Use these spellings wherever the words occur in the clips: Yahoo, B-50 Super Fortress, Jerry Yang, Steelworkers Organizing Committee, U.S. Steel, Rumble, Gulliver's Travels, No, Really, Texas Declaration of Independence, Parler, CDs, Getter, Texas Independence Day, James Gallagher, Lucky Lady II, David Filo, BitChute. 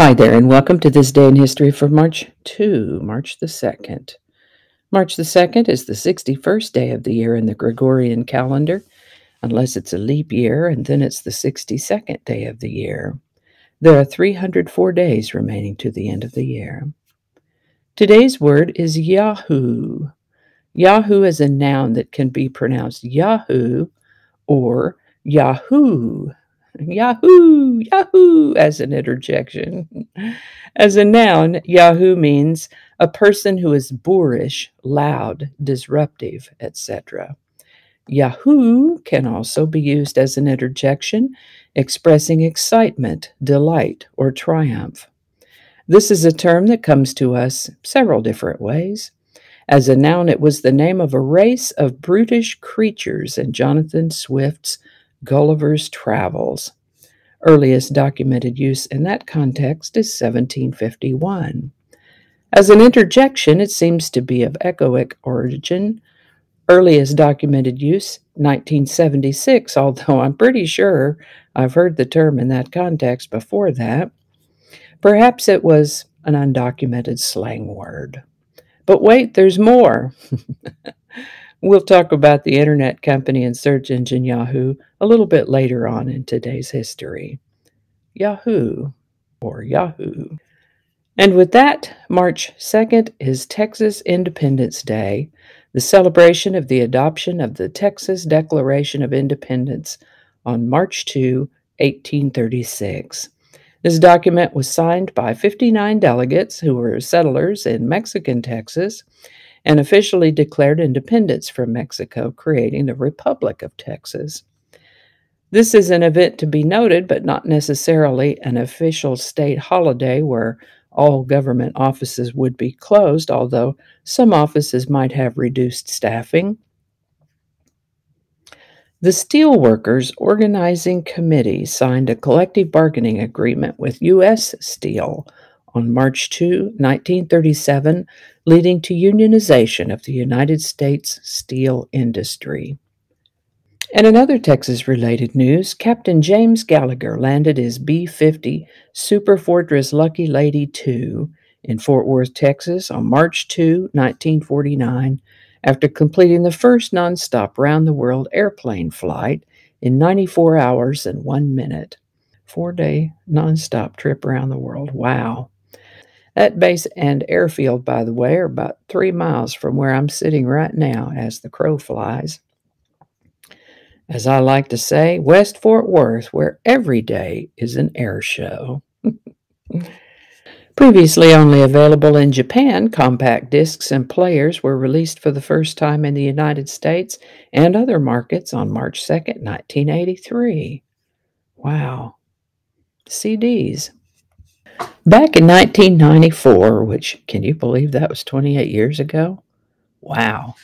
Hi there, and welcome to this day in history for March the 2nd. March the 2nd is the 61st day of the year in the Gregorian calendar, unless it's a leap year, and then it's the 62nd day of the year. There are 304 days remaining to the end of the year. Today's word is Yahoo. Yahoo is a noun that can be pronounced Yahoo or Yahoo. Yahoo! Yahoo! As an interjection. As a noun, Yahoo means a person who is boorish, loud, disruptive, etc. Yahoo can also be used as an interjection, expressing excitement, delight, or triumph. This is a term that comes to us several different ways. As a noun, it was the name of a race of brutish creatures in Jonathan Swift's Gulliver's Travels. Earliest documented use in that context is 1751. As an interjection, it seems to be of echoic origin. Earliest documented use, 1976, although I'm pretty sure I've heard the term in that context before that. Perhaps it was an undocumented slang word. But wait, there's more. We'll talk about the internet company and search engine Yahoo a little bit later on in today's history. Yahoo, or Yahoo. And with that, March 2nd is Texas Independence Day, the celebration of the adoption of the Texas Declaration of Independence on March 2, 1836. This document was signed by 59 delegates who were settlers in Mexican Texas, and officially declared independence from Mexico, creating the Republic of Texas. This is an event to be noted, but not necessarily an official state holiday where all government offices would be closed, although some offices might have reduced staffing. The Steelworkers Organizing Committee signed a collective bargaining agreement with U.S. Steel on March 2, 1937, leading to unionization of the United States steel industry. And in other Texas-related news, Captain James Gallagher landed his B-50 Super Fortress Lucky Lady II in Fort Worth, Texas on March 2, 1949, after completing the first nonstop round-the-world airplane flight in 94 hours and 1 minute. Four-day nonstop trip around the world. Wow. That base and airfield, by the way, are about 3 miles from where I'm sitting right now as the crow flies. As I like to say, West Fort Worth, where every day is an air show. Previously only available in Japan, compact discs and players were released for the first time in the United States and other markets on March 2, 1983. Wow. CDs. Back in 1994, which, can you believe that was 28 years ago? Wow.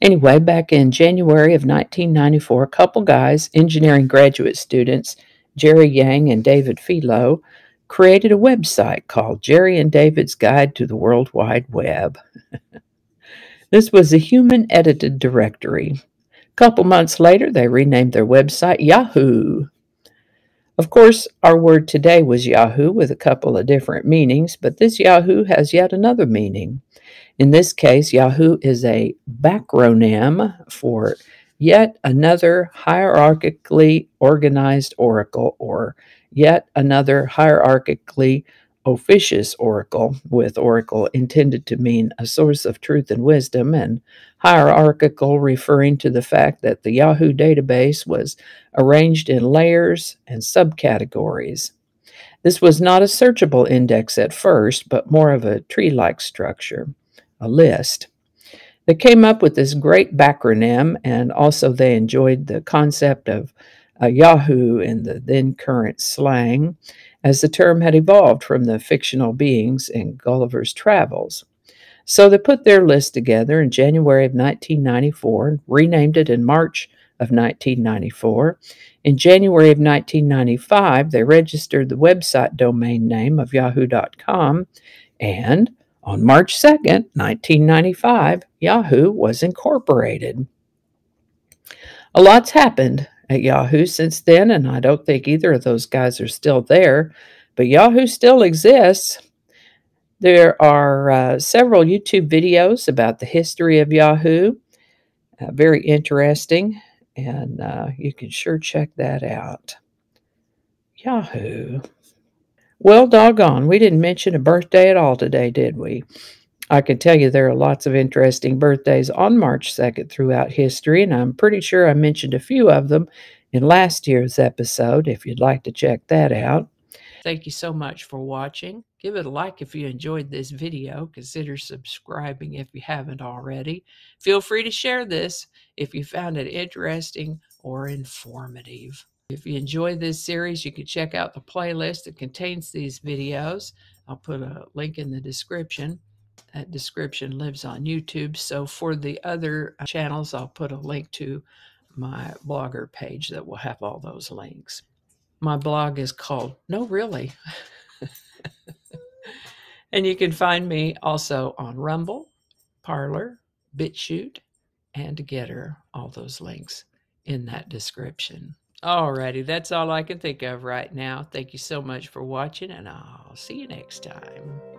Anyway, back in January of 1994, a couple guys, engineering graduate students, Jerry Yang and David Filo, created a website called Jerry and David's Guide to the World Wide Web. This was a human-edited directory. A couple months later, they renamed their website Yahoo. Of course, our word today was Yahoo with a couple of different meanings, but this Yahoo has yet another meaning. In this case, Yahoo is a backronym for Yet Another Hierarchically Organized Oracle, or Yet Another Hierarchically Officious Oracle, with oracle intended to mean a source of truth and wisdom, and hierarchical referring to the fact that the Yahoo database was arranged in layers and subcategories. This was not a searchable index at first, but more of a tree-like structure, a list. They came up with this great backronym, and also they enjoyed the concept of Yahoo in the then-current slang, as the term had evolved from the fictional beings in Gulliver's Travels. So they put their list together in January of 1994 and renamed it in March of 1994. In January of 1995, they registered the website domain name of yahoo.com, and on March 2nd, 1995, Yahoo was incorporated. A lot's happened at Yahoo since then, and I don't think either of those guys are still there, But Yahoo still exists. There are several YouTube videos about the history of Yahoo. Very interesting. And you can sure check that out. Yahoo. Well, doggone, we didn't mention a birthday at all today, did we? I can tell you there are lots of interesting birthdays on March 2nd throughout history, and I'm pretty sure I mentioned a few of them in last year's episode, if you'd like to check that out. Thank you so much for watching. Give it a like if you enjoyed this video. Consider subscribing if you haven't already. Feel free to share this if you found it interesting or informative. If you enjoy this series, you can check out the playlist that contains these videos. I'll put a link in the description. That description lives on YouTube. So for the other channels, I'll put a link to my blogger page that will have all those links. My blog is called No Really. And you can find me also on Rumble, Parler, BitChute, and Getter. All those links in that description. Alrighty, that's all I can think of right now. Thank you so much for watching, and I'll see you next time.